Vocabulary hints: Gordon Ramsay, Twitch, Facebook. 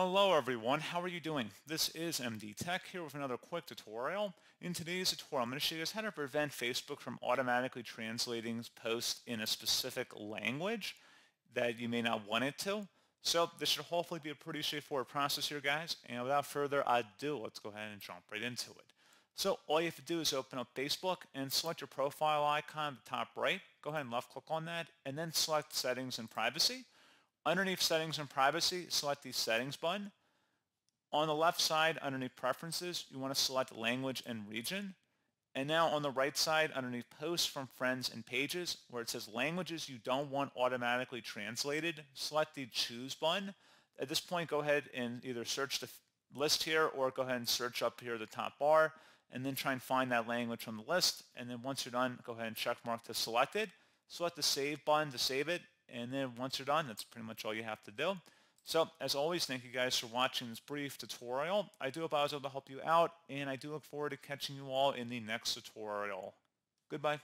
Hello everyone, how are you doing? This is MD Tech here with another quick tutorial. In today's tutorial, I'm going to show you guys how to prevent Facebook from automatically translating posts in a specific language that you may not want it to. So this should hopefully be a pretty straightforward process here, guys. And without further ado, let's go ahead and jump right into it. So all you have to do is open up Facebook and select your profile icon at the top right. Go ahead and left click on that and then select Settings and Privacy. Underneath Settings and Privacy, select the Settings button. On the left side, underneath Preferences, you want to select Language and Region. And now on the right side, underneath Posts from Friends and Pages, where it says Languages you don't want automatically translated, select the Choose button. At this point, go ahead and either search the list here or go ahead and search up here at the top bar and then try and find that language from the list. And then once you're done, go ahead and check mark to select it. Select the Save button to save it. And then once you're done, that's pretty much all you have to do. So, as always, thank you guys for watching this brief tutorial. I do hope I was able to help you out, and I do look forward to catching you all in the next tutorial. Goodbye.